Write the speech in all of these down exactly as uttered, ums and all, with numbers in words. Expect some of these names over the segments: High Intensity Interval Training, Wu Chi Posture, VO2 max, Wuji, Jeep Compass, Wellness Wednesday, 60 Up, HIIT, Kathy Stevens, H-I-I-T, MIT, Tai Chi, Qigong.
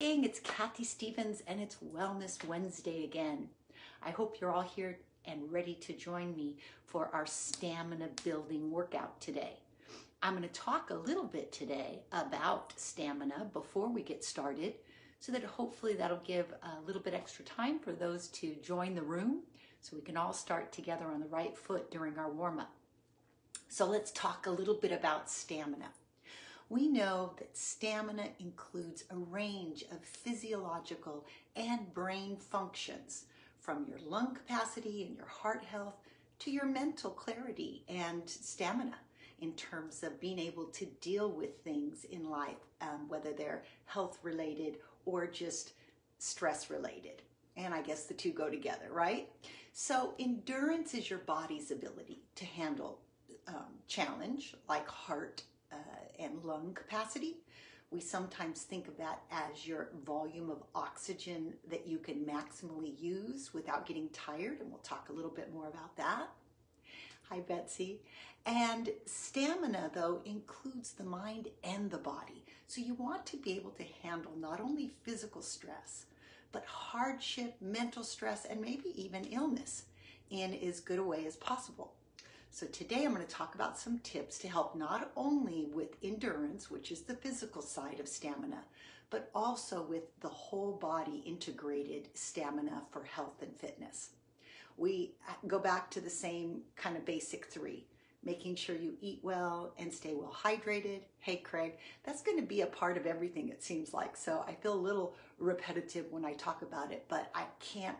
It's Kathy Stevens and it's Wellness Wednesday again. I hope you're all here and ready to join me for our stamina building workout today. I'm going to talk a little bit today about stamina before we get started so that hopefully that'll give a little bit extra time for those to join the room so we can all start together on the right foot during our warm-up. So let's talk a little bit about stamina. We know that stamina includes a range of physiological and brain functions, from your lung capacity and your heart health to your mental clarity and stamina in terms of being able to deal with things in life, um, whether they're health related or just stress related. And I guess the two go together, right? So endurance is your body's ability to handle um, challenge like heart Uh, and lung capacity. We sometimes think of that as your volume of oxygen that you can maximally use without getting tired, and we'll talk a little bit more about that. Hi, Betsy. And stamina, though, includes the mind and the body. So you want to be able to handle not only physical stress, but hardship, mental stress, and maybe even illness in as good a way as possible. So today I'm going to talk about some tips to help not only with endurance, which is the physical side of stamina, but also with the whole body integrated stamina for health and fitness. We go back to the same kind of basic three, making sure you eat well and stay well hydrated. Hey, Craig, that's going to be a part of everything, it seems like. So I feel a little repetitive when I talk about it, but I can't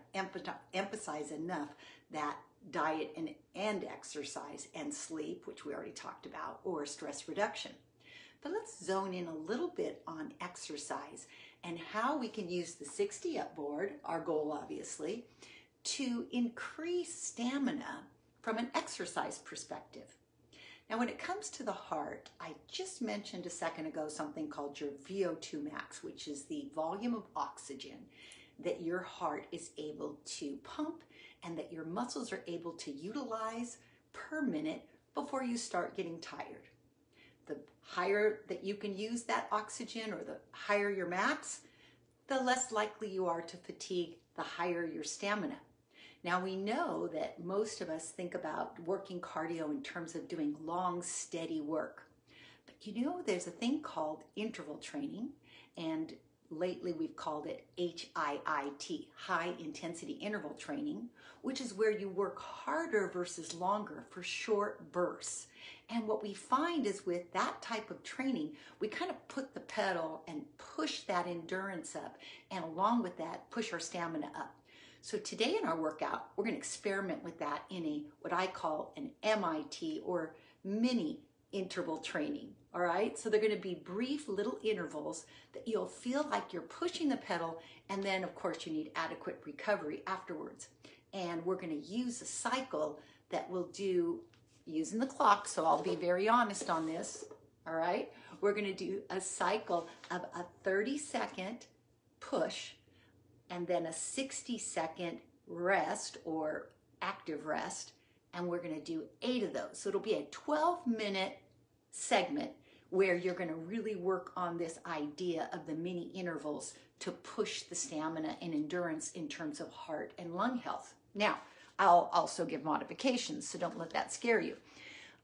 emphasize enough that diet and, and exercise and sleep, which we already talked about, or stress reduction. But let's zone in a little bit on exercise and how we can use the sixty up board, our goal obviously, to increase stamina from an exercise perspective. Now when it comes to the heart, I just mentioned a second ago something called your V O two max, which is the volume of oxygen that your heart is able to pump and that your muscles are able to utilize per minute before you start getting tired. The higher that you can use that oxygen, or the higher your max, the less likely you are to fatigue, the higher your stamina. Now we know that most of us think about working cardio in terms of doing long, steady work. But you know, there's a thing called interval training, and lately we've called it H I I T, High Intensity Interval Training, which is where you work harder versus longer for short bursts. And what we find is with that type of training, we kind of put the pedal and push that endurance up, and along with that, push our stamina up. So today in our workout, we're going to experiment with that in a what I call an M I T or mini interval training. All right, so they're going to be brief little intervals that you'll feel like you're pushing the pedal, and then of course you need adequate recovery afterwards. And we're going to use a cycle that we'll do using the clock, so I'll be very honest on this. All right, we're going to do a cycle of a thirty second push and then a sixty second rest or active rest, and we're going to do eight of those. So it'll be a twelve minute segment where you're going to really work on this idea of the mini intervals to push the stamina and endurance in terms of heart and lung health. Now, I'll also give modifications, so don't let that scare you.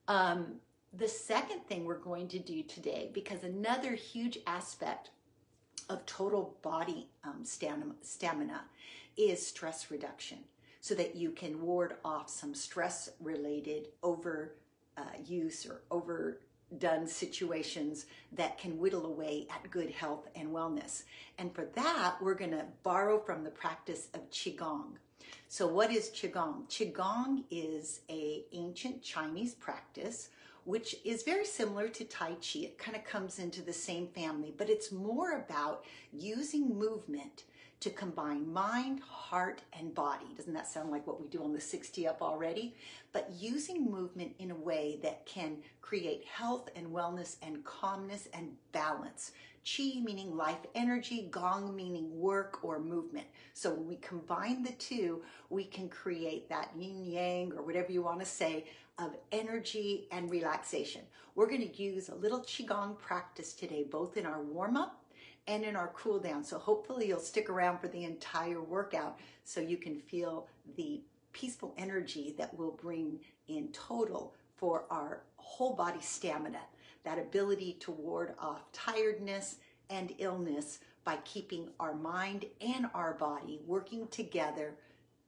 Um, the second thing we're going to do today, because another huge aspect of total body um, stamina, stamina is stress reduction, so that you can ward off some stress-related overuse or over done situations that can whittle away at good health and wellness. And for that, we're going to borrow from the practice of Qigong. So what is Qigong? Qigong is an ancient Chinese practice which is very similar to Tai Chi. It kind of comes into the same family, but it's more about using movement to combine mind, heart, and body. Doesn't that sound like what we do on the sixty up already? But using movement in a way that can create health and wellness and calmness and balance. Qi meaning life energy, gong meaning work or movement. So when we combine the two, we can create that yin yang, or whatever you want to say, of energy and relaxation. We're going to use a little Qigong practice today, both in our warm-up and in our cool down. So hopefully you'll stick around for the entire workout so you can feel the peaceful energy that we'll bring in total for our whole body stamina, that ability to ward off tiredness and illness by keeping our mind and our body working together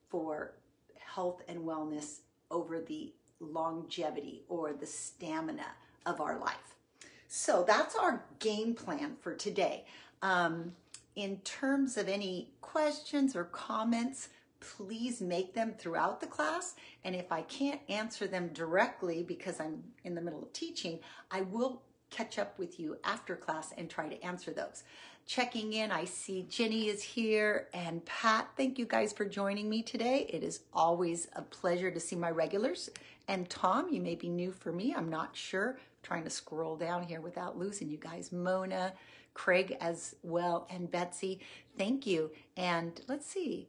for health and wellness over the longevity or the stamina of our life. So that's our game plan for today. Um, in terms of any questions or comments, please make them throughout the class. And if I can't answer them directly because I'm in the middle of teaching, I will catch up with you after class and try to answer those. Checking in, I see Jenny is here and Pat. Thank you guys for joining me today. It is always a pleasure to see my regulars. And Tom, you may be new for me, I'm not sure. I'm trying to scroll down here without losing you guys. Mona, Craig as well, and Betsy, thank you. And let's see,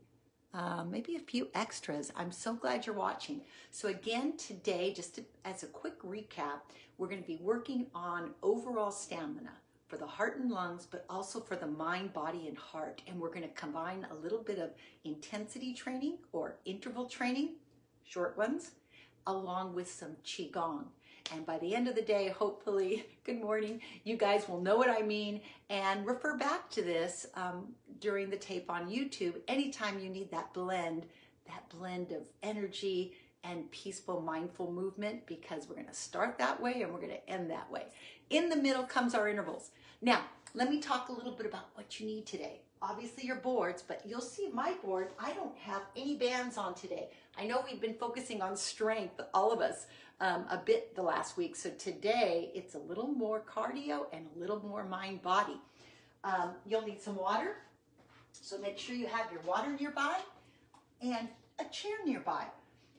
uh, maybe a few extras. I'm so glad you're watching. So again, today, just to, as a quick recap, we're gonna be working on overall stamina for the heart and lungs, but also for the mind, body, and heart. And we're gonna combine a little bit of intensity training or interval training, short ones, along with some Qigong. And by the end of the day, hopefully, good morning, you guys will know what I mean and refer back to this um, during the tape on YouTube anytime you need that blend, that blend of energy and peaceful, mindful movement, because we're gonna start that way and we're gonna end that way. In the middle comes our intervals. Now, let me talk a little bit about what you need today. Obviously your boards, but you'll see my board, I don't have any bands on today. I know we've been focusing on strength, all of us, um, a bit the last week. So today it's a little more cardio and a little more mind body. Um, you'll need some water. So make sure you have your water nearby and a chair nearby.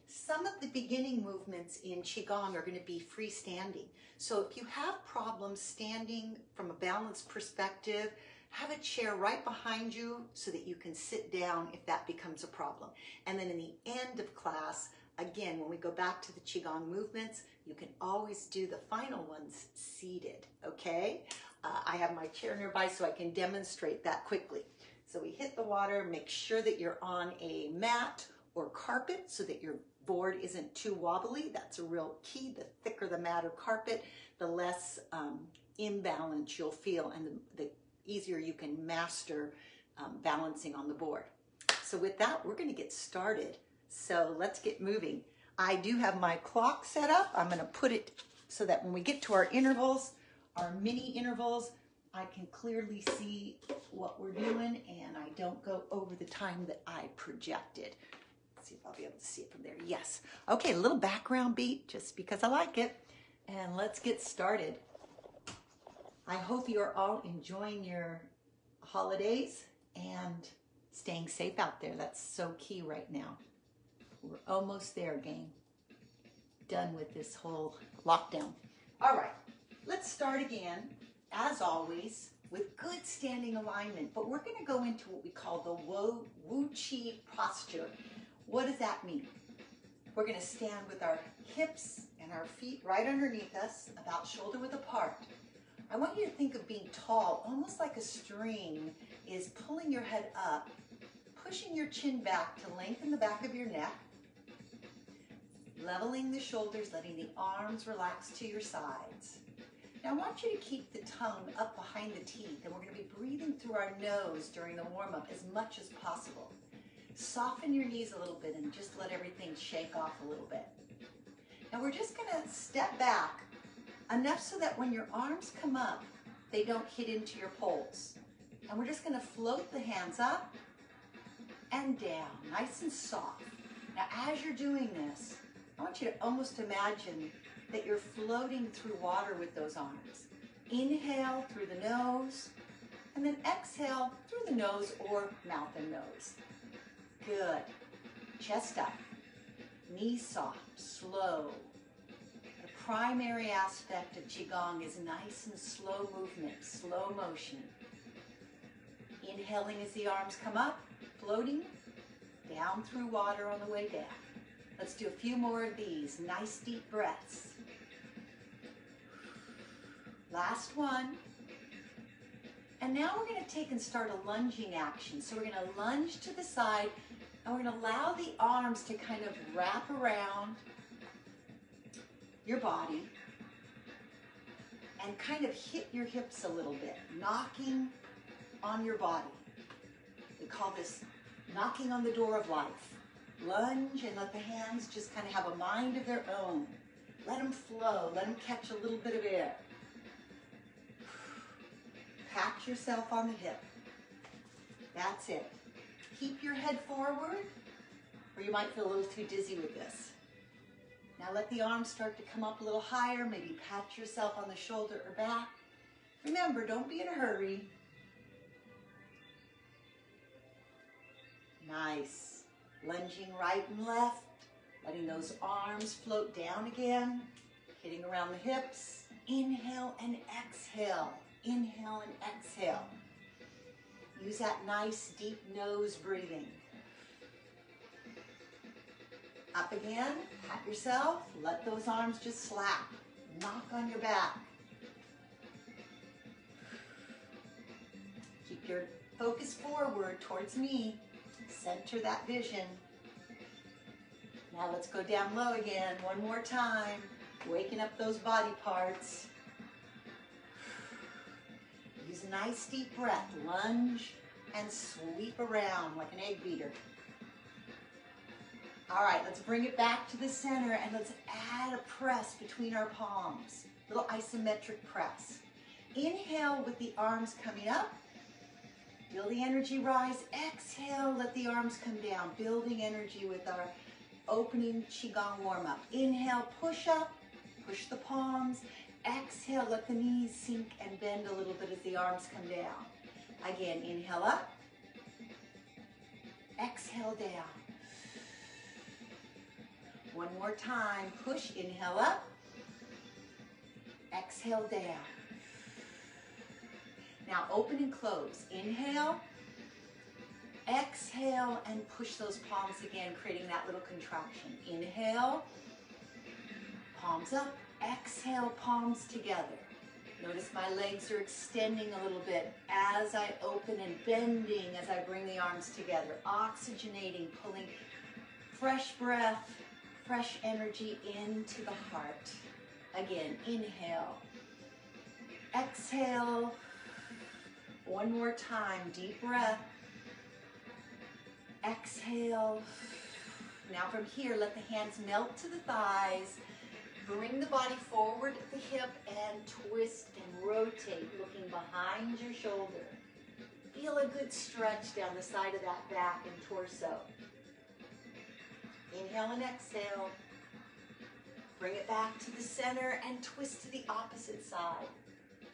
Some of the beginning movements in Qigong are going to be freestanding. So if you have problems standing from a balance perspective, have a chair right behind you so that you can sit down if that becomes a problem. And then in the end of class, again, when we go back to the Qigong movements, you can always do the final ones seated, okay? Uh, I have my chair nearby so I can demonstrate that quickly. So we hit the water, make sure that you're on a mat or carpet so that your board isn't too wobbly. That's a real key. The thicker the mat or carpet, the less um, imbalance you'll feel and the, the easier you can master um, balancing on the board. So with that, we're gonna get started. So let's get moving. I do have my clock set up. I'm gonna put it so that when we get to our intervals, our mini intervals, I can clearly see what we're doing and I don't go over the time that I projected. Let's see if I'll be able to see it from there. Yes. Okay, a little background beat just because I like it. And let's get started. I hope you're all enjoying your holidays and staying safe out there. That's so key right now. We're almost there, gang. Done with this whole lockdown. All right, let's start again, as always, with good standing alignment, but we're gonna go into what we call the Wu Chi Posture. What does that mean? We're gonna stand with our hips and our feet right underneath us, about shoulder width apart. I want you to think of being tall, almost like a string is pulling your head up, pushing your chin back to lengthen the back of your neck, leveling the shoulders, letting the arms relax to your sides. Now I want you to keep the tongue up behind the teeth, and we're going to be breathing through our nose during the warm-up as much as possible. Soften your knees a little bit and just let everything shake off a little bit. Now we're just going to step back enough so that when your arms come up, they don't hit into your poles. And we're just gonna float the hands up and down, nice and soft. Now, as you're doing this, I want you to almost imagine that you're floating through water with those arms. Inhale through the nose, and then exhale through the nose or mouth and nose. Good. Chest up, knees soft, slow. Primary aspect of Qigong is nice and slow movement, slow motion. Inhaling as the arms come up, floating, down through water on the way down. Let's do a few more of these, nice deep breaths. Last one. And now we're going to take and start a lunging action. So we're going to lunge to the side, and we're going to allow the arms to kind of wrap around your body and kind of hit your hips a little bit, knocking on your body. We call this knocking on the door of life. Lunge and let the hands just kind of have a mind of their own. Let them flow, let them catch a little bit of air. Pat yourself on the hip. That's it. Keep your head forward, or you might feel a little too dizzy with this. Now let the arms start to come up a little higher, maybe pat yourself on the shoulder or back. Remember, don't be in a hurry. Nice. Lunging right and left, letting those arms float down again, hitting around the hips. Inhale and exhale, inhale and exhale. Use that nice deep nose breathing. Up again, pat yourself, let those arms just slap, knock on your back. Keep your focus forward towards me. Center that vision. Now let's go down low again, one more time, waking up those body parts. Use a nice deep breath, lunge and sweep around like an egg beater. All right, let's bring it back to the center and let's add a press between our palms, little isometric press. Inhale with the arms coming up. Feel the energy rise. Exhale, let the arms come down, building energy with our opening Qigong warm-up. Inhale, push up, push the palms. Exhale, let the knees sink and bend a little bit as the arms come down. Again, inhale up. Exhale down. One more time. Push, inhale up. Exhale down. Now open and close. Inhale, exhale, and push those palms again, creating that little contraction. Inhale, palms up. Exhale, palms together. Notice my legs are extending a little bit as I open and bending as I bring the arms together. Oxygenating, pulling fresh breath, fresh energy into the heart. Again, inhale, exhale. One more time, deep breath. Exhale. Now from here, let the hands melt to the thighs. Bring the body forward at the hip and twist and rotate, looking behind your shoulder. Feel a good stretch down the side of that back and torso. Inhale and exhale. Bring it back to the center and twist to the opposite side.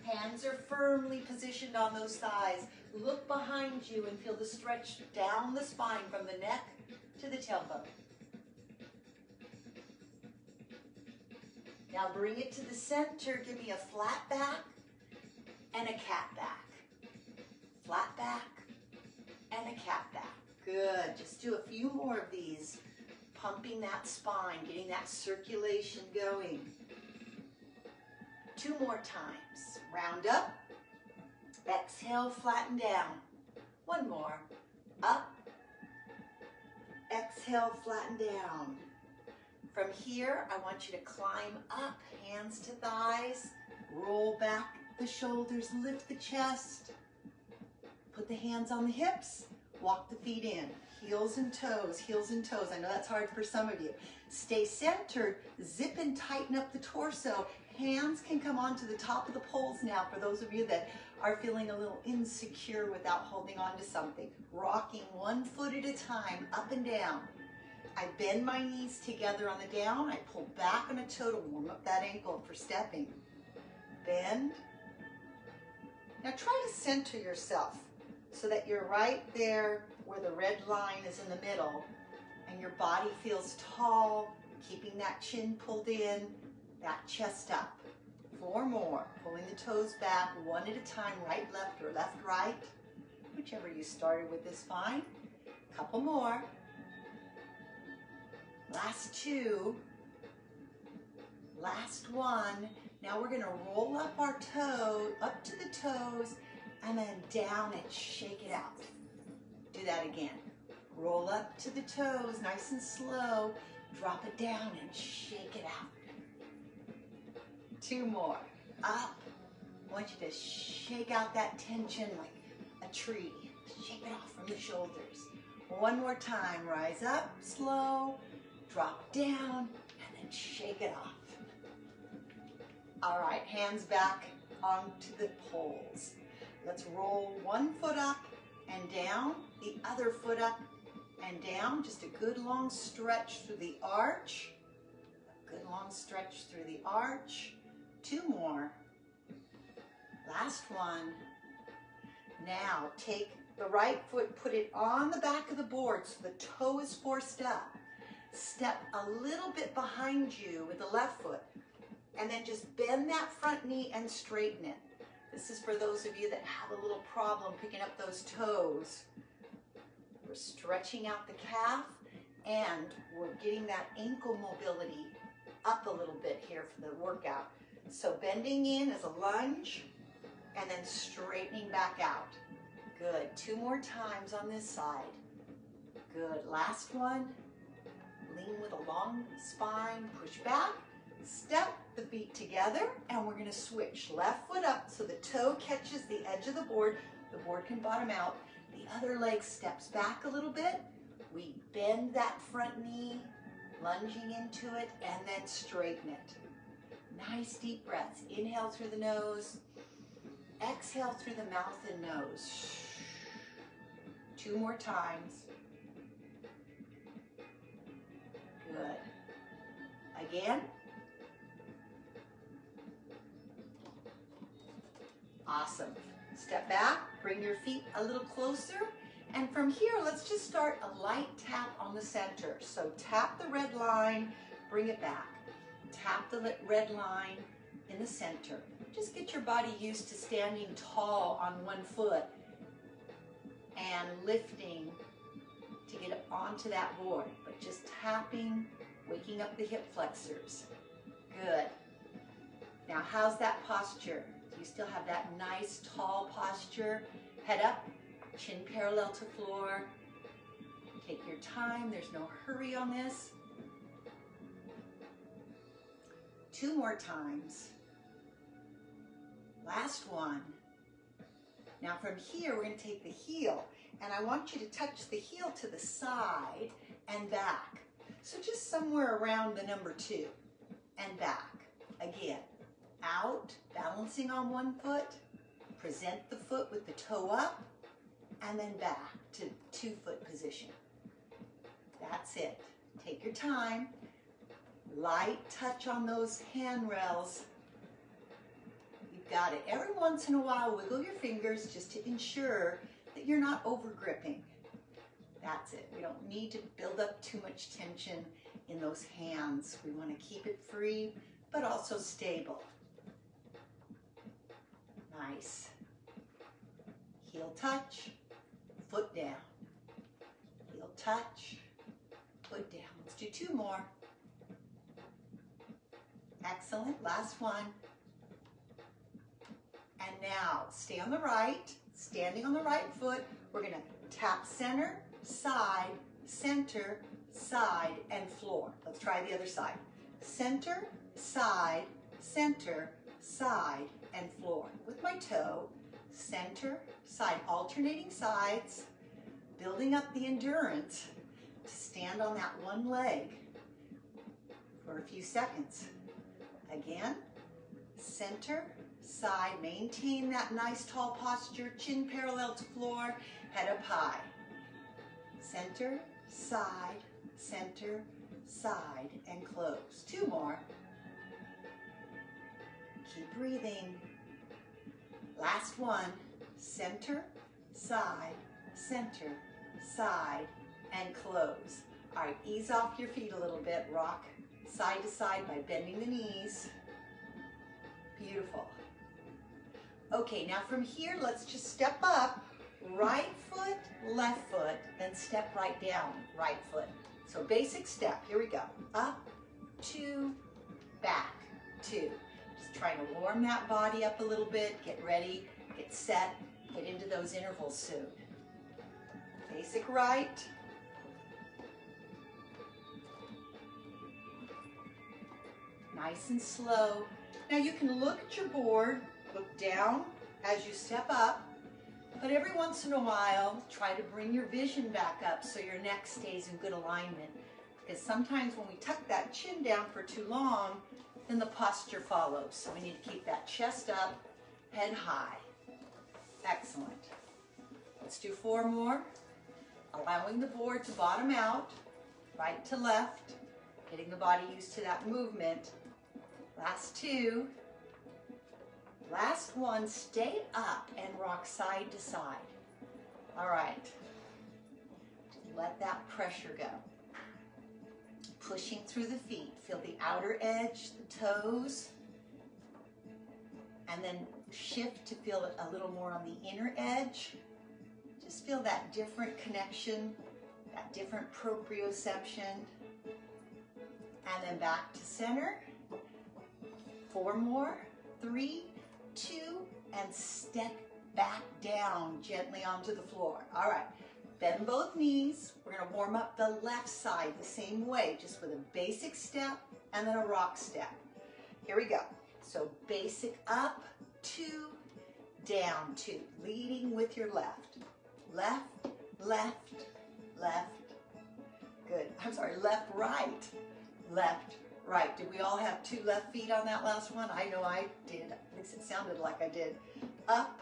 Hands are firmly positioned on those thighs. Look behind you and feel the stretch down the spine from the neck to the tailbone. Now bring it to the center. Give me a flat back and a cat back. Flat back and a cat back. Good. Just do a few more of these. Pumping that spine, getting that circulation going. Two more times. Round up, exhale, flatten down. One more, up, exhale, flatten down. From here, I want you to climb up, hands to thighs, roll back the shoulders, lift the chest, put the hands on the hips, walk the feet in, heels and toes, heels and toes. I know that's hard for some of you. Stay centered, zip and tighten up the torso. Hands can come onto the top of the poles now for those of you that are feeling a little insecure without holding on to something. Rocking one foot at a time, up and down. I bend my knees together on the down. I pull back on a toe to warm up that ankle for stepping. Bend. Now try to center yourself so that you're right there where the red line is in the middle and your body feels tall, keeping that chin pulled in. That chest up. Four more. Pulling the toes back one at a time, right, left, or left, right. Whichever you started with is fine. Couple more. Last two. Last one. Now we're going to roll up our toe, up to the toes, and then down and shake it out. Do that again. Roll up to the toes, nice and slow. Drop it down and shake it out. Two more. Up. I want you to shake out that tension like a tree. Shake it off from the shoulders. One more time. Rise up, slow. Drop down, and then shake it off. All right, hands back onto the poles. Let's roll one foot up and down, the other foot up and down. Just a good long stretch through the arch. A good long stretch through the arch. Two more. Last one. Now take the right foot, put it on the back of the board so the toe is forced up. Step a little bit behind you with the left foot, and then just bend that front knee and straighten it. This is for those of you that have a little problem picking up those toes. We're stretching out the calf, and we're getting that ankle mobility up a little bit here for the workout. So bending in is a lunge, and then straightening back out. Good. Two more times on this side. Good. Last one. Lean with a long spine, push back, step the feet together, and we're gonna switch. Left foot up so the toe catches the edge of the board. The board can bottom out. The other leg steps back a little bit. We bend that front knee, lunging into it, and then straighten it. Nice deep breaths. Inhale through the nose. Exhale through the mouth and nose. Two more times. Good. Again. Awesome. Step back, bring your feet a little closer, and from here, let's just start a light tap on the center. So tap the red line, bring it back. Tap the red line in the center. Just get your body used to standing tall on one foot and lifting to get it onto that board, but just tapping, waking up the hip flexors. Good. Now, how's that posture? Do you still have that nice, tall posture? Head up, chin parallel to floor. Take your time. There's no hurry on this. Two more times. Last one. Now, from here, we're going to take the heel, and I want you to touch the heel to the side and back. So just somewhere around the number two and back. Again, out, balancing on one foot, present the foot with the toe up, and then back to two-foot position. That's it. Take your time. Light touch on those handrails. You've got it. Every once in a while, wiggle your fingers just to ensure that you're not over gripping. That's it. We don't need to build up too much tension in those hands. We want to keep it free, but also stable. Nice. Heel touch, foot down. Heel touch, foot down. Let's do two more. Excellent. Last one. And now stay on the right. Standing on the right foot, we're going to tap center, side, center, side, and floor. Let's try the other side. Center, side, center, side, and floor. With my toe, center, side, alternating sides, building up the endurance to stand on that one leg for a few seconds. Again, center, side, maintain that nice tall posture, chin parallel to floor, head up high. Center, side, center, side, and close. Two more. Keep breathing. Last one. Center, side, center, side, and close. All right, ease off your feet a little bit. Rock side to side by bending the knees. Beautiful. Okay, now from here, let's just step up. Right foot, left foot, then step right down, right foot. So basic step, here we go. Up, two, back, two. Just trying to warm that body up a little bit, get ready, get set, Get into those intervals soon. Basic right. Nice and slow. Now you can look at your board, look down as you step up, but every once in a while, try to bring your vision back up so your neck stays in good alignment. Because sometimes when we tuck that chin down for too long, then the posture follows. So we need to keep that chest up, head high. Excellent. Let's do four more. Allowing the board to bottom out, right to left, getting the body used to that movement. Last two. Last one, stay up and rock side to side. All right. Let that pressure go. Pushing through the feet. Feel the outer edge, the toes. And then shift to feel it a little more on the inner edge. Just feel that different connection, that different proprioception. And then back to center. Four more, three, two, and step back down gently onto the floor. All right, bend both knees. We're gonna warm up the left side the same way, just with a basic step and then a rock step. Here we go. So basic up, two, down, two, leading with your left. Left, left, left. Good, I'm sorry, left, right, left, right. Did we all have two left feet on that last one? I know I did, at least it sounded like I did. Up,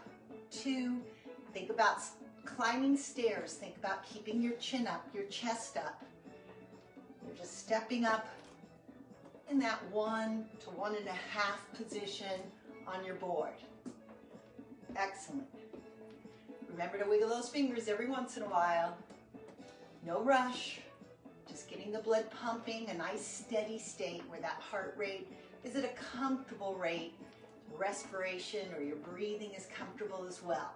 two, think about climbing stairs, think about keeping your chin up, your chest up. You're just stepping up in that one to one and a half position on your board. Excellent. Remember to wiggle those fingers every once in a while. No rush, just getting the blood pumping, a nice steady state where that heart rate is at a comfortable rate, respiration or your breathing is comfortable as well.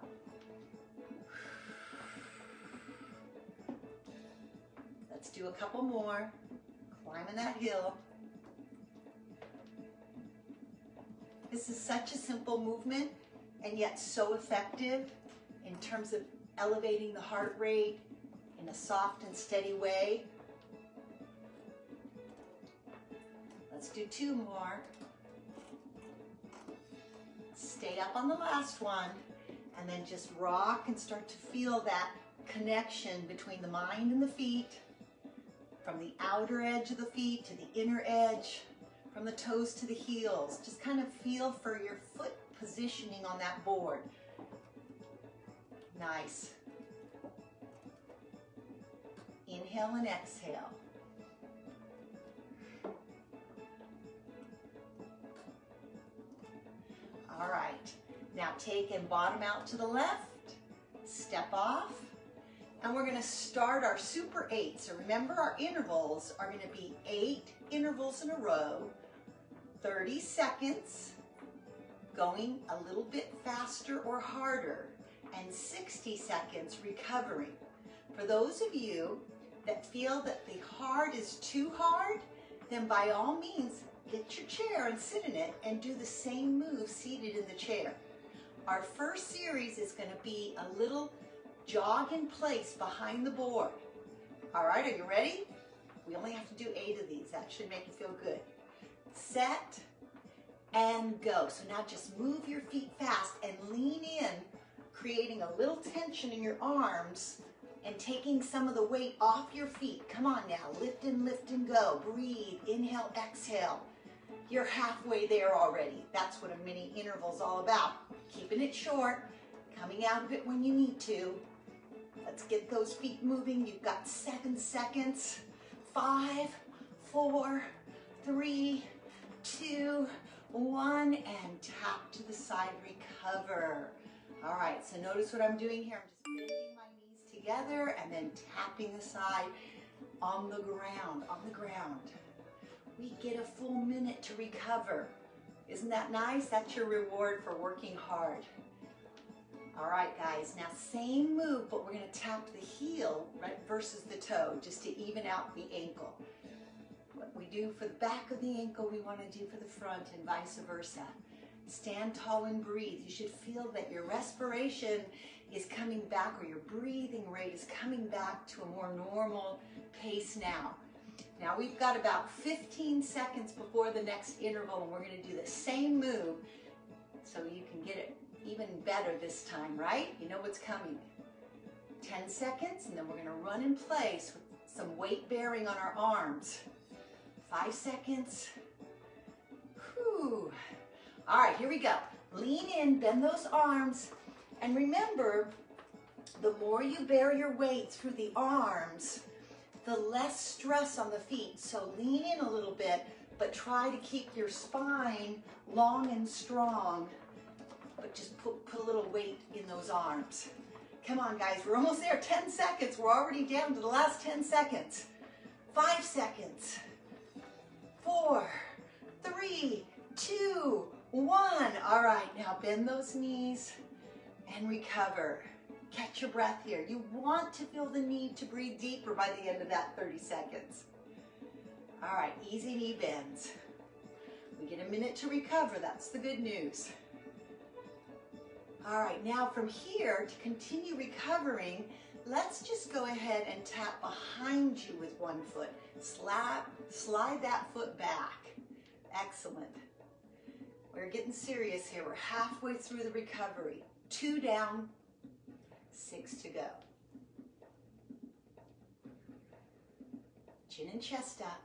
Let's do a couple more, climbing that hill. This is such a simple movement and yet so effective in terms of elevating the heart rate in a soft and steady way. Let's do two more. Stay up on the last one and then just rock and start to feel that connection between the mind and the feet, from the outer edge of the feet to the inner edge, from the toes to the heels. Just kind of feel for your foot positioning on that board. Nice. Inhale and exhale. All right, now take and bottom out to the left, step off, and we're gonna start our super eight. So remember, our intervals are gonna be eight intervals in a row, thirty seconds, going a little bit faster or harder, and sixty seconds recovering. For those of you that feel that the hard is too hard, then by all means, get your chair and sit in it and do the same move seated in the chair. Our first series is gonna be a little jog in place behind the board. All right, are you ready? We only have to do eight of these. That should make you feel good. Set and go. So now just move your feet fast and lean in, creating a little tension in your arms and taking some of the weight off your feet. Come on now, lift and lift and go. Breathe, inhale, exhale. You're halfway there already. That's what a mini interval is all about. Keeping it short, coming out of it when you need to. Let's get those feet moving. You've got seven seconds. Five, four, three, two, one, and tap to the side, recover. All right, so notice what I'm doing here. I'm just bending my knees together and then tapping the side on the ground, on the ground. We get a full minute to recover. Isn't that nice? That's your reward for working hard. All right, guys, now same move, but we're gonna tap the heel, right, versus the toe, just to even out the ankle. What we do for the back of the ankle, we wanna do for the front and vice versa. Stand tall and breathe. You should feel that your respiration is coming back, or your breathing rate is coming back to a more normal pace now. Now we've got about fifteen seconds before the next interval, and we're going to do the same move so you can get it even better this time, right? You know what's coming. ten seconds, and then we're going to run in place with some weight bearing on our arms. Five seconds. Whew. All right, here we go. Lean in, bend those arms, and remember, the more you bear your weight through the arms, the less stress on the feet. So lean in a little bit, but try to keep your spine long and strong, but just put, put a little weight in those arms. Come on, guys, we're almost there. ten seconds, we're already down to the last ten seconds. Five seconds, four, three, two, one. All right, now bend those knees and recover. Catch your breath here. You want to feel the need to breathe deeper by the end of that thirty seconds. All right, easy knee bends. We get a minute to recover. That's the good news. All right, now from here, to continue recovering, let's just go ahead and tap behind you with one foot. Slap, slide that foot back. Excellent. We're getting serious here. We're halfway through the recovery. Two down, six to go. Chin and chest up.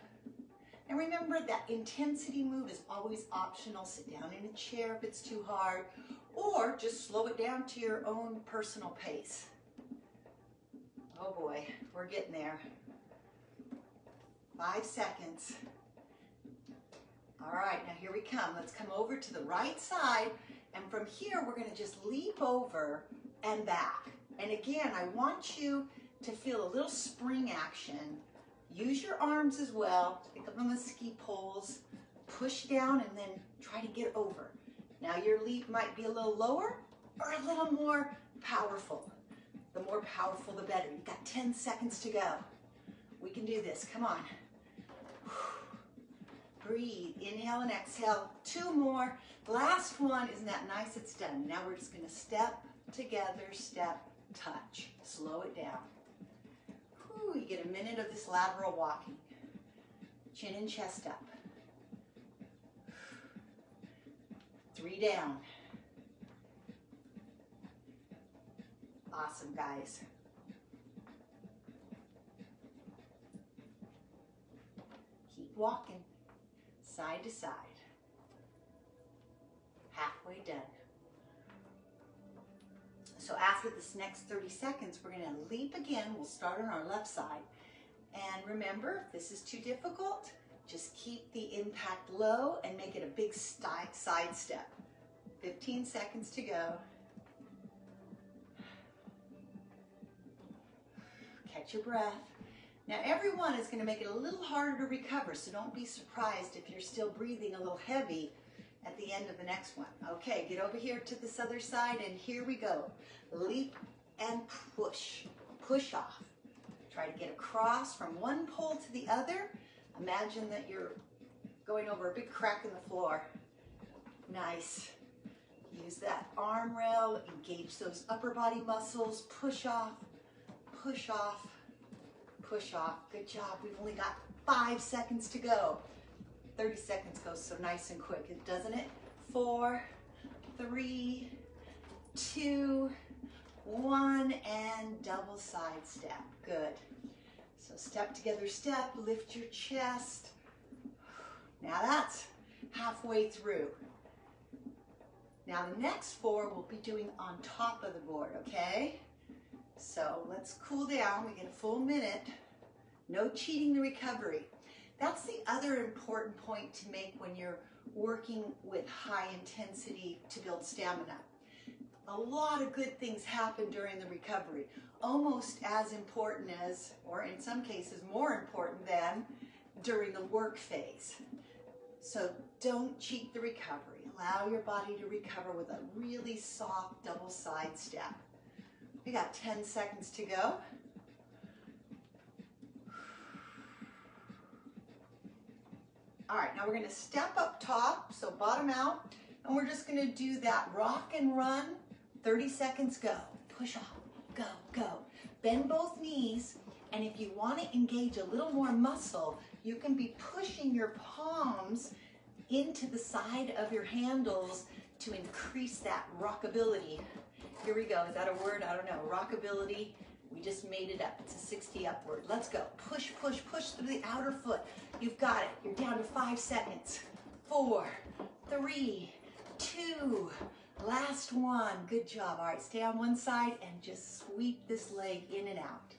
And remember that intensity move is always optional. Sit down in a chair if it's too hard, or just slow it down to your own personal pace. Oh boy, we're getting there. Five seconds. All right, now here we come. Let's come over to the right side, and from here we're going to just leap over and back. And again, I want you to feel a little spring action. Use your arms as well. Think of them as ski poles. Push down and then try to get over. Now your leap might be a little lower or a little more powerful. The more powerful, the better. You've got ten seconds to go. We can do this. Come on. Breathe. Inhale and exhale. Two more. Last one. Isn't that nice? It's done. Now we're just going to step together, step, touch. Slow it down. Whew, you get a minute of this lateral walking. Chin and chest up. Three down. Awesome, guys. Keep walking. Side to side. Halfway done. So after this next thirty seconds, we're going to leap again. We'll start on our left side. And remember, if this is too difficult, just keep the impact low and make it a big side step. fifteen seconds to go. Catch your breath. Now everyone is going to make it a little harder to recover, so don't be surprised if you're still breathing a little heavy at the end of the next one. Okay, get over here to this other side, and here we go. Leap and push. Push off. Try to get across from one pole to the other. Imagine that you're going over a big crack in the floor. Nice. Use that arm rail, engage those upper body muscles, push off, push off, push off. Good job. We've only got five seconds to go. thirty seconds goes so nice and quick, doesn't it? Four, three, two, one, and double side step. Good. So step together, step, lift your chest. Now that's halfway through. Now the next four we'll be doing on top of the board, okay? So let's cool down. We get a full minute. No cheating the recovery. That's the other important point to make when you're working with high intensity to build stamina. A lot of good things happen during the recovery, almost as important as, or in some cases more important than, during the work phase. So don't cheat the recovery. Allow your body to recover with a really soft double side step. We got ten seconds to go. All right, now we're going to step up top, so bottom out, and we're just gonna do that rock and run, thirty seconds, go, push off, go, go. Bend both knees, and if you wanna engage a little more muscle, you can be pushing your palms into the side of your handles to increase that rockability. Here we go, is that a word? I don't know, rockability. We just made it up. It's a sixty up word. Let's go. Push, push, push through the outer foot. You've got it. You're down to five seconds. Four, three, two, last one. Good job. All right, stay on one side and just sweep this leg in and out.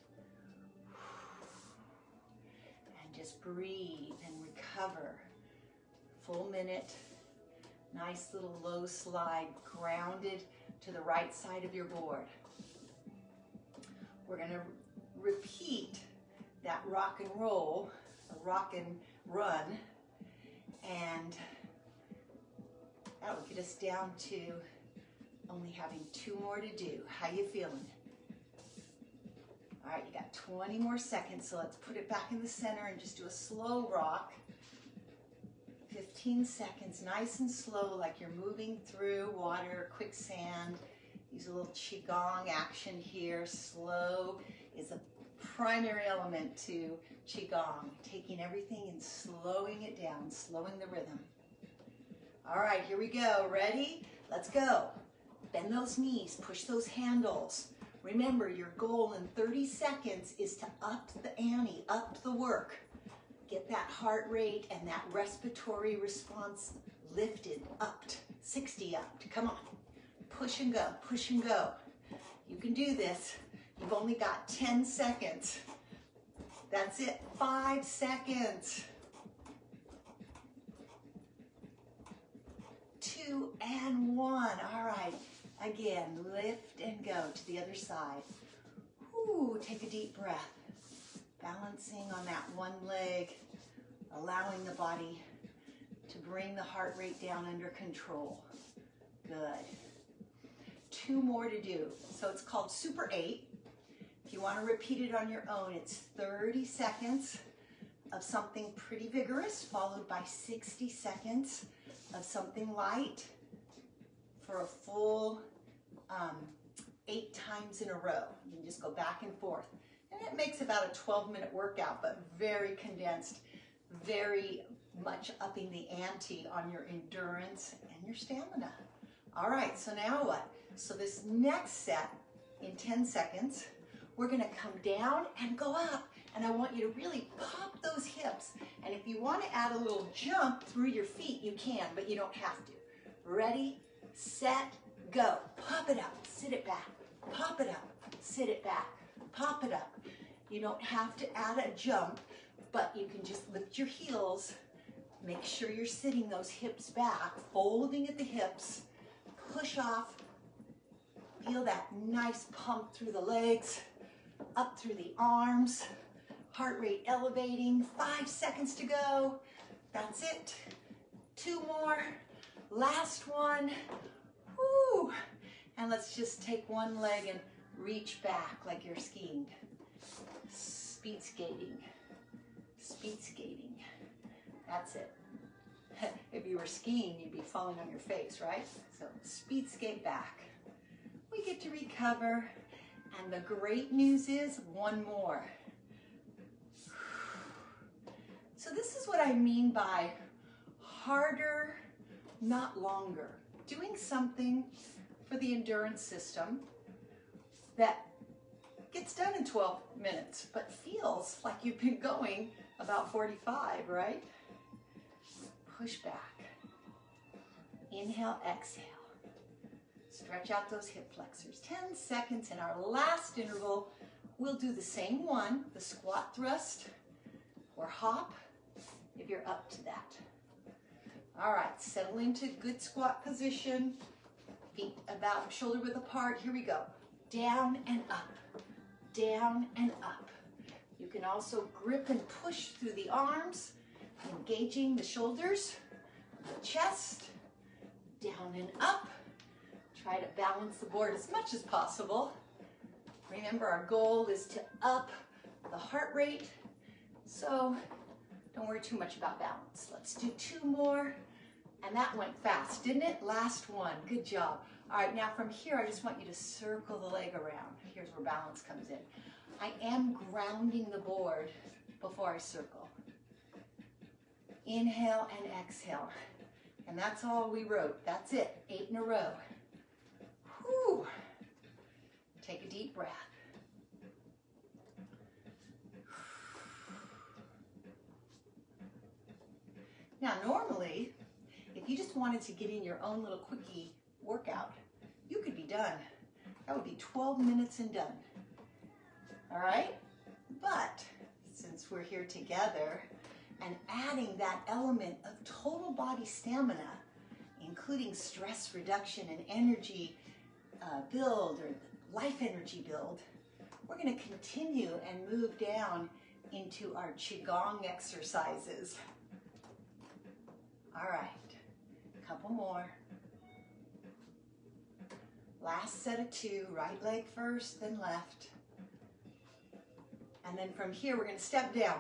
And just breathe and recover. Full minute. Nice little low slide, grounded to the right side of your board. We're going to repeat that rock and roll, the rock and run, and that will get us down to only having two more to do. How you feeling? All right, you got twenty more seconds, so let's put it back in the center and just do a slow rock. fifteen seconds, nice and slow, like you're moving through water, quicksand. Use a little Qigong action here. Slow is a primary element to Qigong. Taking everything and slowing it down, slowing the rhythm. All right, here we go. Ready? Let's go. Bend those knees, push those handles. Remember, your goal in thirty seconds is to up the ante, up the work. Get that heart rate and that respiratory response lifted, upped, sixty up. Come on. Push and go, push and go. You can do this. You've only got ten seconds. That's it, five seconds. Two and one, all right. Again, lift and go to the other side. Ooh, take a deep breath. Balancing on that one leg, allowing the body to bring the heart rate down under control. Good. Two more to do. So it's called Super eight. If you want to repeat it on your own, it's thirty seconds of something pretty vigorous, followed by sixty seconds of something light for a full um, eight times in a row. You can just go back and forth. And it makes about a twelve minute workout, but very condensed, very much upping the ante on your endurance and your stamina. All right, so now what? So this next set, in ten seconds, we're gonna come down and go up. And I want you to really pop those hips. And if you wanna add a little jump through your feet, you can, but you don't have to. Ready, set, go. Pop it up, sit it back. Pop it up, sit it back. Pop it up. You don't have to add a jump, but you can just lift your heels. Make sure you're sitting those hips back, folding at the hips. Push off. Feel that nice pump through the legs, up through the arms, heart rate elevating, five seconds to go. That's it. Two more, last one. Woo! And let's just take one leg and reach back like you're skiing. Speed skating, speed skating. That's it. If you were skiing, you'd be falling on your face, right? So speed skate back. We get to recover, and the great news is one more. So this is what I mean by harder, not longer. Doing something for the endurance system that gets done in twelve minutes, but feels like you've been going about forty-five, right? Push back. Inhale, exhale. Stretch out those hip flexors. ten seconds in our last interval. We'll do the same one, the squat thrust or hop, if you're up to that. All right, settle into good squat position. Feet about shoulder width apart. Here we go. Down and up, down and up. You can also grip and push through the arms, engaging the shoulders, the chest, down and up. Try to balance the board as much as possible. Remember, our goal is to up the heart rate, so don't worry too much about balance. Let's do two more, And that went fast, didn't it? Last one, good job. All right, now from here, I just want you to circle the leg around. Here's where balance comes in. I am grounding the board before I circle. Inhale and exhale. And that's all we wrote, that's it, eight in a row. Whew. Take a deep breath. Now, normally, if you just wanted to get in your own little quickie workout, you could be done. That would be twelve minutes and done. All right? But since we're here together and adding that element of total body stamina, including stress reduction and energy uh, build or life energy build, we're going to continue and move down into our Qigong exercises. All right. Couple more. Last set of two, right leg first, then left. And then from here, we're going to step down.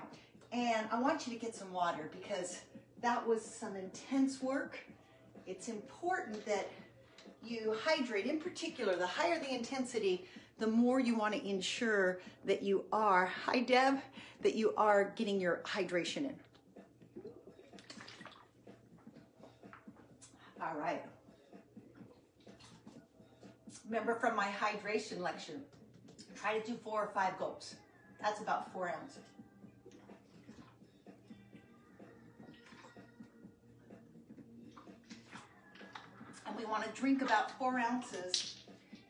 And I want you to get some water because that was some intense work. It's important that you hydrate. In particular, the higher the intensity, the more you want to ensure that you are, hi Deb, that you are getting your hydration in. All right. Remember from my hydration lecture, try to do four or five gulps. That's about four ounces. And we want to drink about four ounces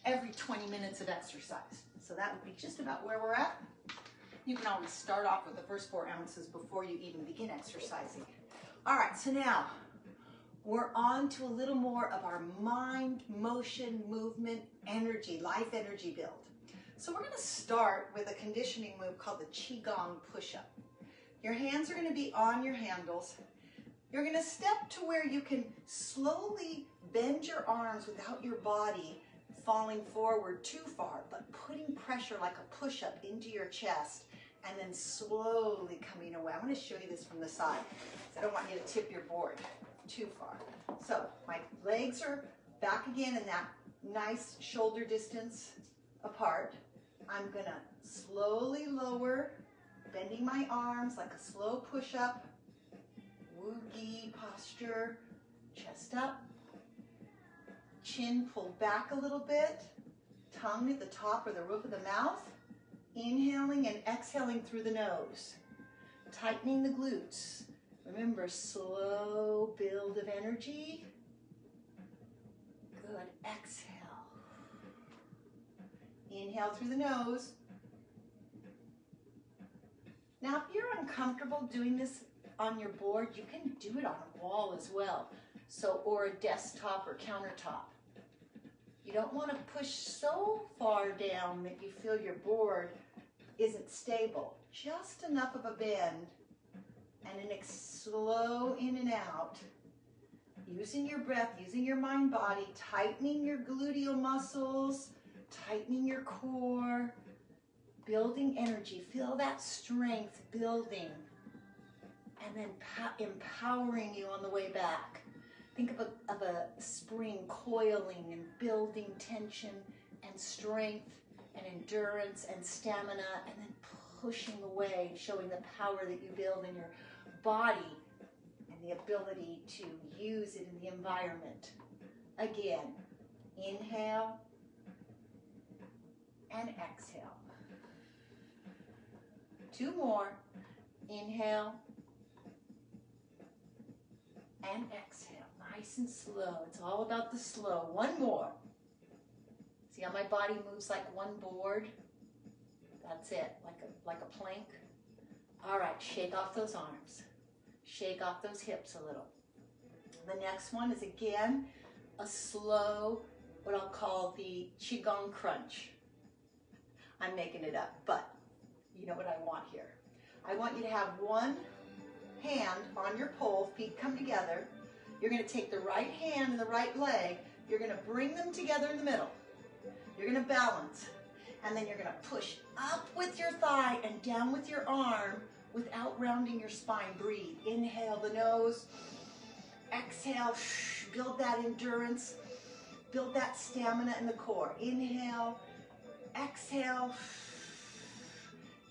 every twenty minutes of exercise. So that would be just about where we're at. You can always start off with the first four ounces before you even begin exercising. All right, so now, we're on to a little more of our mind, motion, movement, energy, life energy build. So we're gonna start with a conditioning move called the Qigong push-up. Your hands are gonna be on your handles. You're gonna step to where you can slowly bend your arms without your body falling forward too far, but putting pressure like a push-up into your chest and then slowly coming away. I'm gonna show you this from the side, because I don't want you to tip your board too far. So my legs are back again in that nice shoulder distance apart. I'm gonna slowly lower, bending my arms like a slow push-up, Wuji posture, chest up, chin pulled back a little bit, tongue at the top or the roof of the mouth, inhaling and exhaling through the nose, tightening the glutes. Remember, slow build of energy. Good, exhale. Inhale through the nose. Now, if you're uncomfortable doing this on your board, you can do it on a wall as well. So, or a desktop or countertop. You don't want to push so far down that you feel your board isn't stable. Just enough of a bend. And an ex slow in and out, using your breath, using your mind body, tightening your gluteal muscles, tightening your core, building energy. Feel that strength building and then empowering you on the way back. Think of a, of a spring coiling and building tension and strength and endurance and stamina and then pushing away, showing the power that you build in your body and the ability to use it in the environment. Again, inhale and exhale. Two more. Inhale and exhale. Nice and slow. It's all about the slow. One more. See how my body moves like one board? That's it, like a, like a plank. All right, shake off those arms. Shake off those hips a little. The next one is again, a slow, what I'll call the Qigong crunch. I'm making it up, but you know what I want here. I want you to have one hand on your pole, feet come together. You're gonna take the right hand and the right leg, you're gonna bring them together in the middle. You're gonna balance. And then you're gonna push up with your thigh and down with your arm without rounding your spine. Breathe. Inhale the nose. exhale, build that endurance, build that stamina in the core. Inhale, exhale,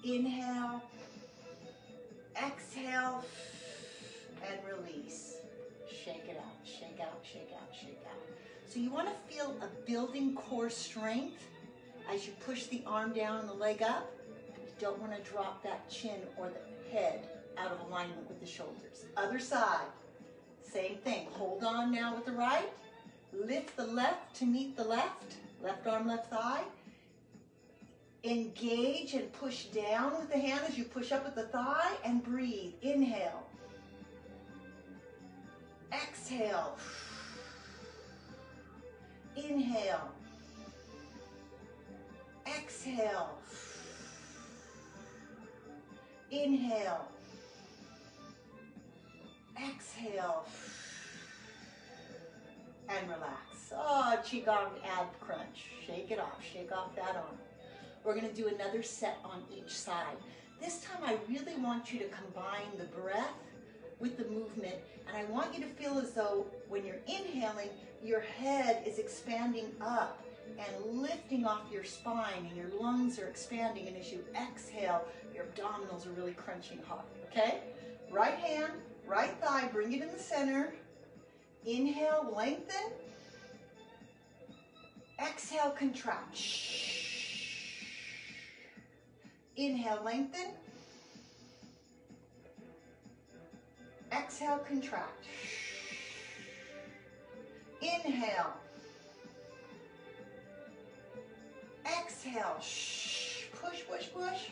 inhale, exhale, and release. Shake it out, shake out, shake out, shake out. So you want to feel a building core strength as you push the arm down and the leg up. You don't want to drop that chin or the head out of alignment with the shoulders. Other side, same thing. Hold on now with the right. Lift the left to meet the left. Left arm, left thigh. Engage and push down with the hand as you push up with the thigh and breathe. Inhale. Exhale. Inhale. Exhale. Inhale. Exhale. And relax. Oh, Qigong ab crunch. Shake it off. Shake off that arm. We're going to do another set on each side. This time I really want you to combine the breath with the movement, and I want you to feel as though when you're inhaling, your head is expanding up and lifting off your spine, and your lungs are expanding, and as you exhale, your abdominals are really crunching hard, okay? Right hand, right thigh, bring it in the center. Inhale, lengthen. Exhale, contract. Inhale, lengthen. Exhale, contract. Inhale. Exhale. Push, push, push.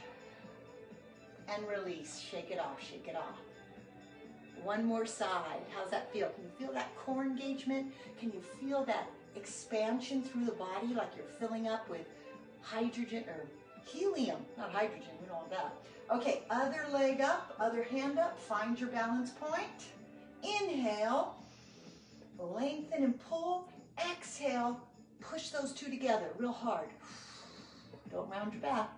And release. Shake it off, shake it off. One more side. How's that feel? Can you feel that core engagement? Can you feel that expansion through the body like you're filling up with hydrogen or helium, not hydrogen, we know all that. Okay, other leg up, other hand up, find your balance point. Inhale, lengthen and pull. Exhale, push those two together real hard. Don't round your back.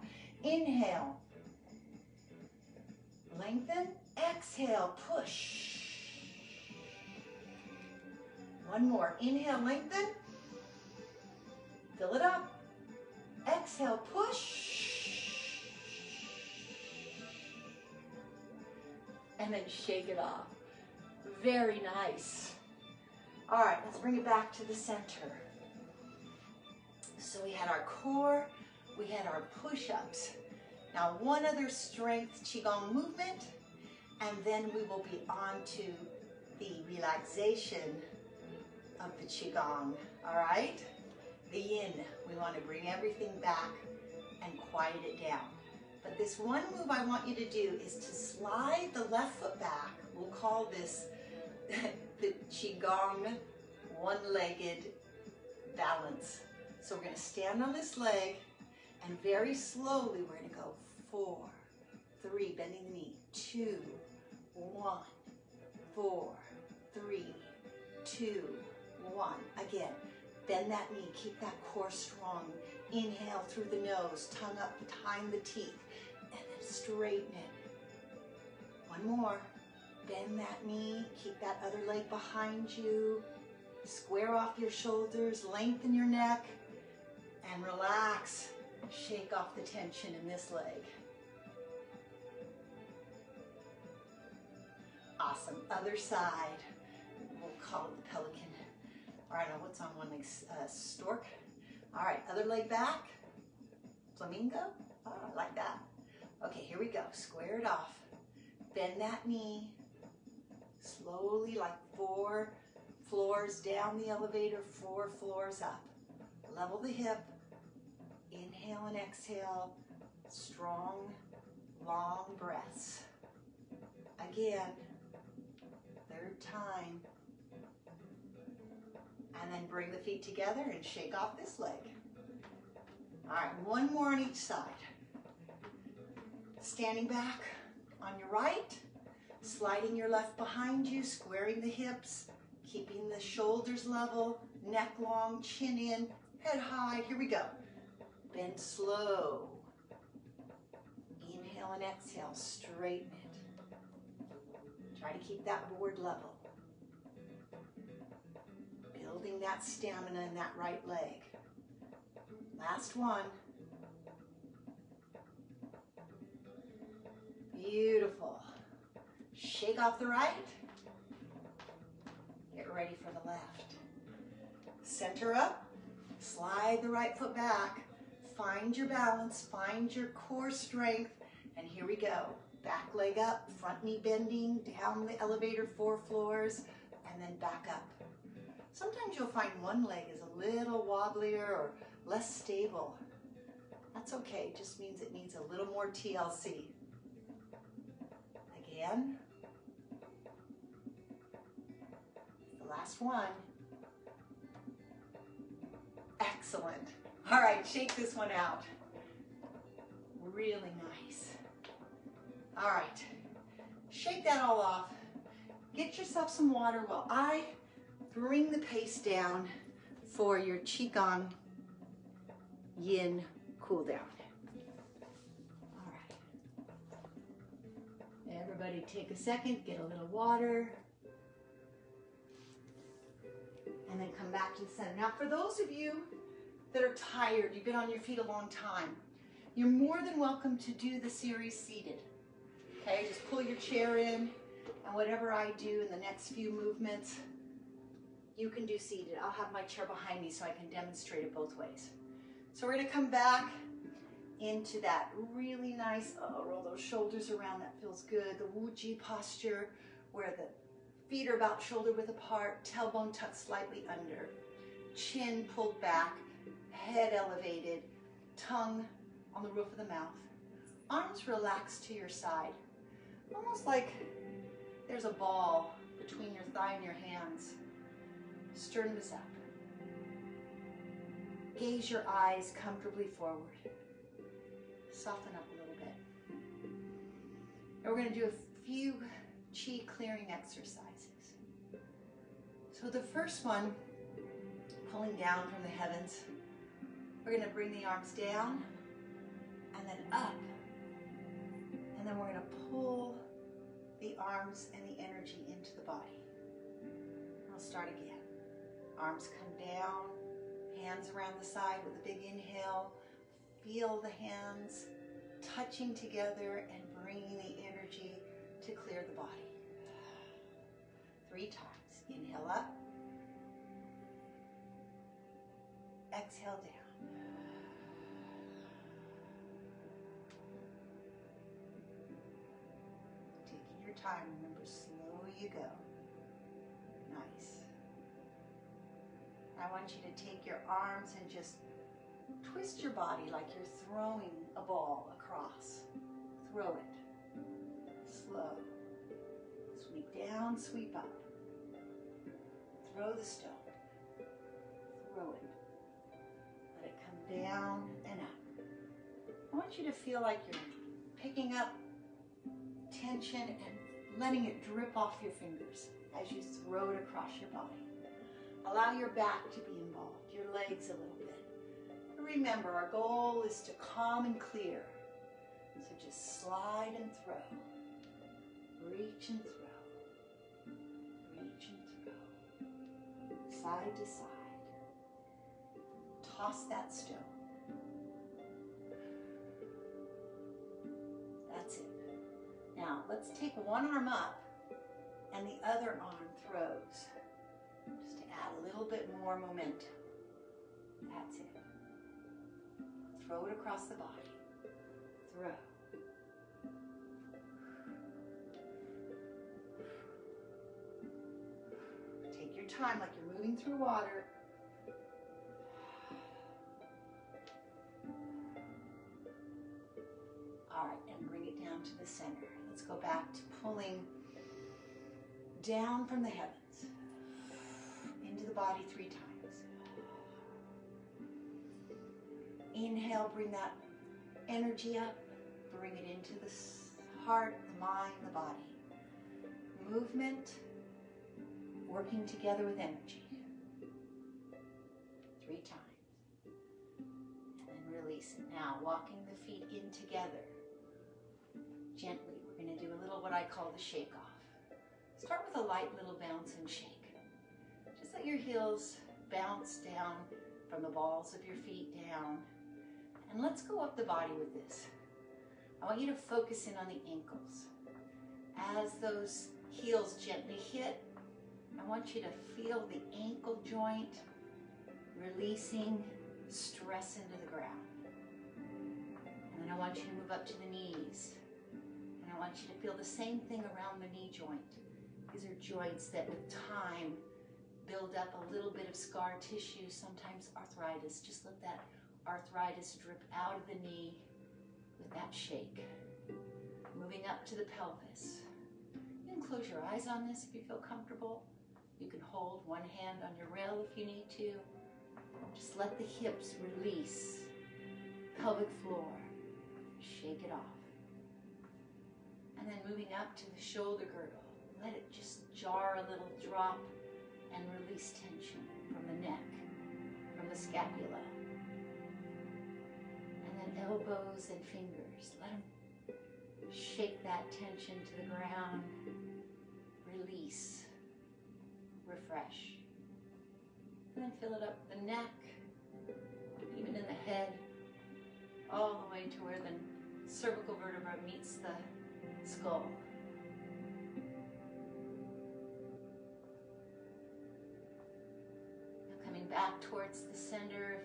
Inhale, lengthen, exhale, push. One more, inhale, lengthen, fill it up. Exhale, push, and then shake it off. Very nice. All right, let's bring it back to the center. So we had our core, we had our push-ups. Now one other strength Qigong movement, and then we will be on to the relaxation of the Qigong, all right? The yin. We want to bring everything back and quiet it down. But this one move I want you to do is to slide the left foot back. We'll call this the Qigong one-legged balance. So we're going to stand on this leg and very slowly we're going to go four, three, bending the knee, two, one, four, three, two, one. Again. Bend that knee, keep that core strong. Inhale through the nose, tongue up behind the teeth, and then straighten it. One more. Bend that knee, keep that other leg behind you. Square off your shoulders, lengthen your neck, and relax. Shake off the tension in this leg. Awesome. Other side. We'll call it the pelican. All right, now what's on one leg? Uh, stork. All right, other leg back. Flamingo. Oh, I like that. Okay, here we go. Square it off. Bend that knee. Slowly, like four floors down the elevator, four floors up. Level the hip. Inhale and exhale. Strong, long breaths. Again. Third time. And then bring the feet together and shake off this leg. All right, one more on each side. Standing back on your right, sliding your left behind you, squaring the hips, keeping the shoulders level, neck long, chin in, head high. Here we go. Bend slow. Inhale and exhale, straighten it. Try to keep that board level. building that stamina in that right leg. Last one. Beautiful. Shake off the right. Get ready for the left. Center up. Slide the right foot back. Find your balance. Find your core strength. And here we go. Back leg up. Front knee bending. Down the elevator four floors. And then back up. Sometimes you'll find one leg is a little wobblier or less stable. That's okay. It just means it needs a little more T L C. Again. The last one. Excellent. All right, shake this one out. Really nice. All right, shake that all off. Get yourself some water while I bring the pace down for your Qigong Yin cool down. All right. Everybody take a second, get a little water, and then come back to the center. Now for those of you that are tired, you've been on your feet a long time, you're more than welcome to do the series seated. Okay, just pull your chair in, and whatever I do in the next few movements, you can do seated. I'll have my chair behind me so I can demonstrate it both ways. So we're gonna come back into that really nice, uh-oh, roll those shoulders around, that feels good. The Wuji posture, where the feet are about shoulder width apart, tailbone tucked slightly under, chin pulled back, head elevated, tongue on the roof of the mouth, arms relaxed to your side. Almost like there's a ball between your thigh and your hands. Sternum is up. Gaze your eyes comfortably forward. Soften up a little bit. And we're going to do a few chi clearing exercises. So the first one, pulling down from the heavens, we're going to bring the arms down and then up. And then we're going to pull the arms and the energy into the body. I'll start again. Arms come down, hands around the side with a big inhale. Feel the hands touching together and bringing the energy to clear the body. Three times. Inhale up. Exhale down. Taking your time. Remember, slow you go. Nice. I want you to take your arms and just twist your body like you're throwing a ball across. Throw it. Slow. Sweep down, sweep up. Throw the stone. Throw it. Let it come down and up. I want you to feel like you're picking up tension and letting it drip off your fingers as you throw it across your body. Allow your back to be involved, your legs a little bit. Remember, our goal is to calm and clear. So just slide and throw. Reach and throw. Reach and throw. Side to side. Toss that stone. That's it. Now, let's take one arm up and the other arm throws. Just to add a little bit more momentum. That's it. Throw it across the body. Throw. Take your time like you're moving through water. All right, and bring it down to the center. Let's go back to pulling down from the heavens into the body three times. Inhale, bring that energy up, bring it into the heart, the mind, the body. Movement, working together with energy. Three times. And then release it. Now, walking the feet in together. Gently, we're going to do a little what I call the shake off. Start with a light little bounce and shake. Just let your heels bounce down from the balls of your feet down. And let's go up the body with this. I want you to focus in on the ankles. As those heels gently hit, I want you to feel the ankle joint releasing stress into the ground. And then I want you to move up to the knees. And I want you to feel the same thing around the knee joint. These are joints that with time build up a little bit of scar tissue, sometimes arthritis. Just let that arthritis drip out of the knee with that shake. Moving up to the pelvis. You can close your eyes on this if you feel comfortable. You can hold one hand on your rail if you need to. Just let the hips release. Pelvic floor. Shake it off. And then moving up to the shoulder girdle. Let it just jar a little, drop, and release tension from the neck, from the scapula. And then elbows and fingers. Let them shake that tension to the ground. Release. Refresh. And then fill it up the neck, even in the head, all the way to where the cervical vertebra meets the skull. Now coming back towards the center of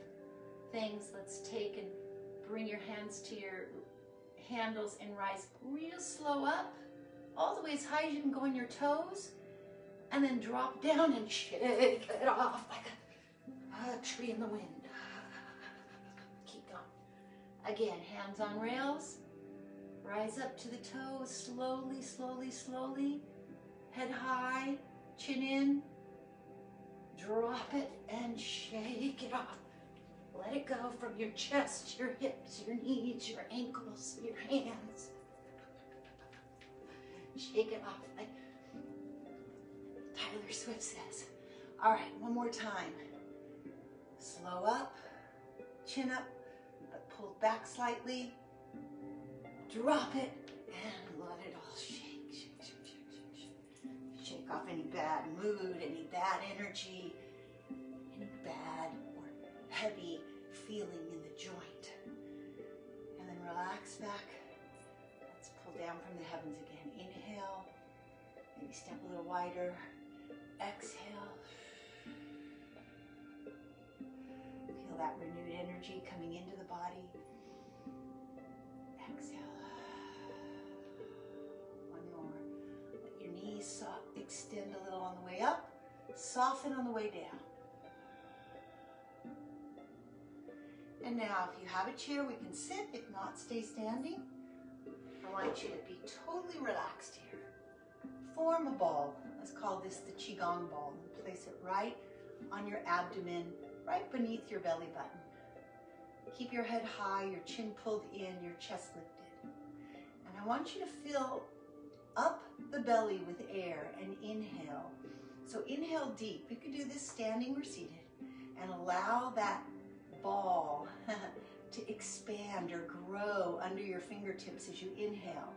things, let's take and bring your hands to your handles and rise real slow up, all the way as high as you can go on your toes, and then drop down and shake it off like a, a tree in the wind. Keep going. Again, hands on rails, rise up to the toes, slowly, slowly, slowly, head high, chin in, drop it and shake it off. Let it go from your chest, your hips, your knees, your ankles, your hands. Shake it off like Tyler Swift says. All right, one more time. Slow up, chin up, but pull back slightly. Drop it and let it all shake, shake, shake, shake, shake, shake. Shake off any bad mood, any bad energy, any bad or heavy feeling in the joint. And then relax back. Let's pull down from the heavens again. Inhale, maybe step a little wider. Exhale. Feel that renewed energy coming into the body. Exhale. One more. Let your knees soft, extend a little on the way up. Soften on the way down. And now if you have a chair, we can sit. If not, stay standing. I want you to be totally relaxed here. Form a ball. Let's call this the Qigong ball. And place it right on your abdomen, right beneath your belly button. Keep your head high, your chin pulled in, your chest lifted. And I want you to fill up the belly with air and inhale. So inhale deep. You can do this standing or seated. And allow that ball to expand or grow under your fingertips as you inhale.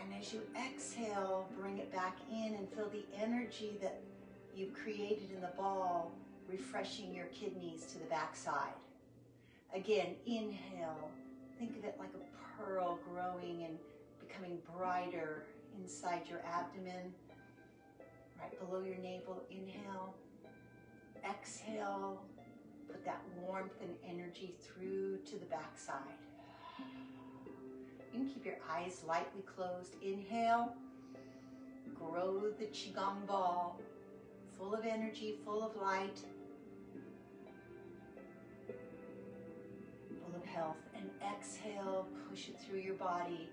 And as you exhale, bring it back in and feel the energy that you've created in the ball, refreshing your kidneys to the backside. Again, inhale. Think of it like a pearl growing and becoming brighter inside your abdomen, right below your navel. Inhale. Exhale. Put that warmth and energy through to the backside. You can keep your eyes lightly closed. Inhale, grow the Qigong ball, full of energy, full of light, full of health. And exhale, push it through your body,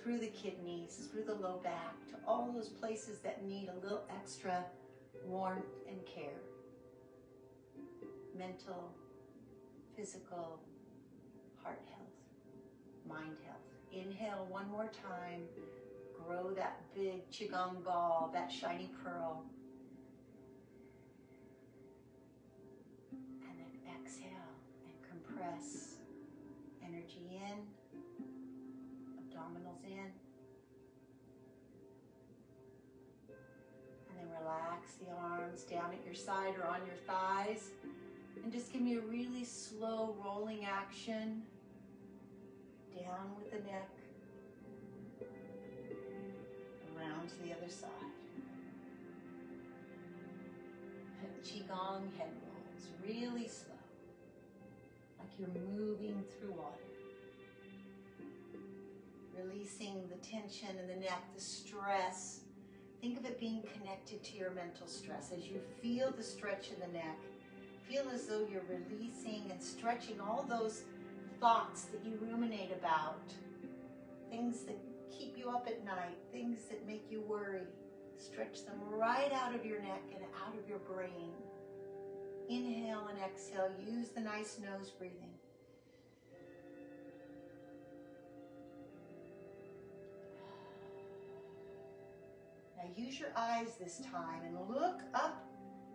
through the kidneys, through the low back, to all those places that need a little extra warmth and care. Mental, physical, heart health, mind health. Inhale one more time, grow that big Qigong ball, that shiny pearl. And then exhale and compress. Energy in, abdominals in. And then relax relax the arms down at your side or on your thighs. And just give me a really slow rolling action down with the neck, around to the other side. And Qigong head rolls, really slow, like you're moving through water. Releasing the tension in the neck, the stress. Think of it being connected to your mental stress. As you feel the stretch in the neck, feel as though you're releasing and stretching all those thoughts that you ruminate about, things that keep you up at night, things that make you worry. Stretch them right out of your neck and out of your brain. Inhale and exhale. Use the nice nose breathing. Now use your eyes this time and look up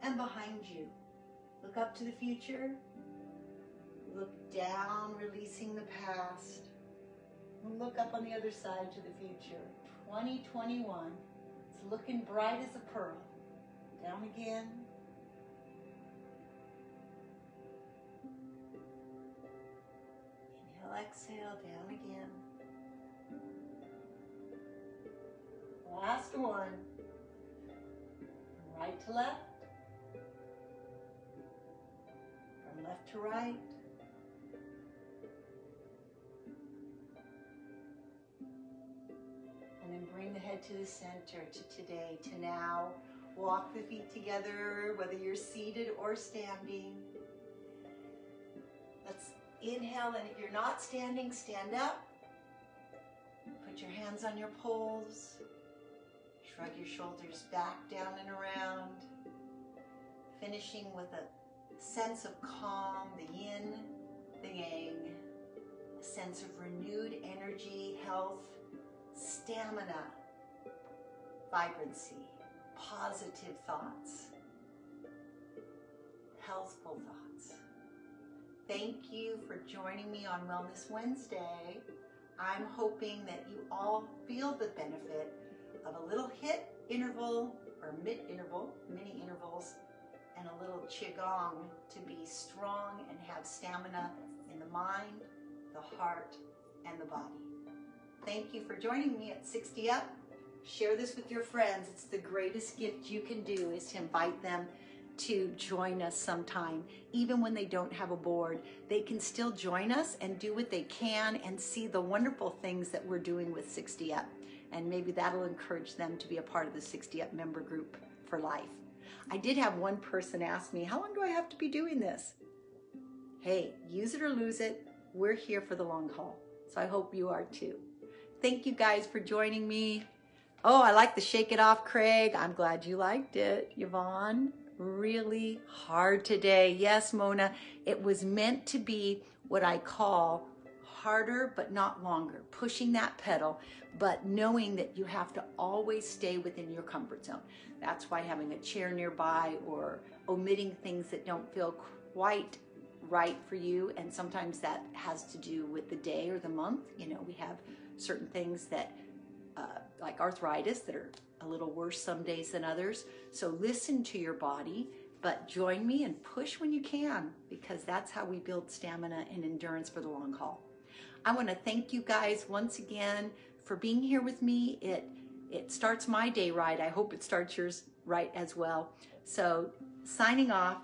and behind you. Look up to the future. Look down, releasing the past. Look up on the other side to the future. twenty twenty-one. It's looking bright as a pearl. Down again. Inhale, exhale, down again. Last one. From right to left. From left to right. And then bring the head to the center, to today, to now. Walk the feet together, whether you're seated or standing. Let's inhale, and if you're not standing, stand up. Put your hands on your poles. Shrug your shoulders back, down, and around. Finishing with a sense of calm, the yin, the yang. A sense of renewed energy, health, stamina, vibrancy, positive thoughts, healthful thoughts. Thank you for joining me on Wellness Wednesday. I'm hoping that you all feel the benefit of a little HIIT interval or mid-interval, mini intervals, and a little Qigong to be strong and have stamina in the mind, the heart, and the body. Thank you for joining me at sixty up. Share this with your friends. It's the greatest gift you can do is to invite them to join us sometime. Even when they don't have a board, they can still join us and do what they can and see the wonderful things that we're doing with sixty up. And maybe that'll encourage them to be a part of the sixty up member group for life. I did have one person ask me, how long do I have to be doing this? Hey, use it or lose it. We're here for the long haul. So I hope you are too. Thank you guys for joining me. Oh, I like the Shake It Off, Craig. I'm glad you liked it, Yvonne. Really hard today. Yes, Mona, it was meant to be what I call harder but not longer, pushing that pedal, but knowing that you have to always stay within your comfort zone. That's why having a chair nearby or omitting things that don't feel quite right for you, and sometimes that has to do with the day or the month. You know, we have certain things that, uh, like arthritis, that are a little worse some days than others. So listen to your body, but join me and push when you can, because that's how we build stamina and endurance for the long haul. I want to thank you guys once again for being here with me. It it starts my day right. I hope it starts yours right as well. So signing off,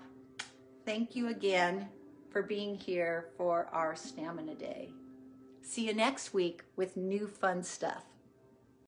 thank you again for being here for our Stamina Day. See you next week with new fun stuff.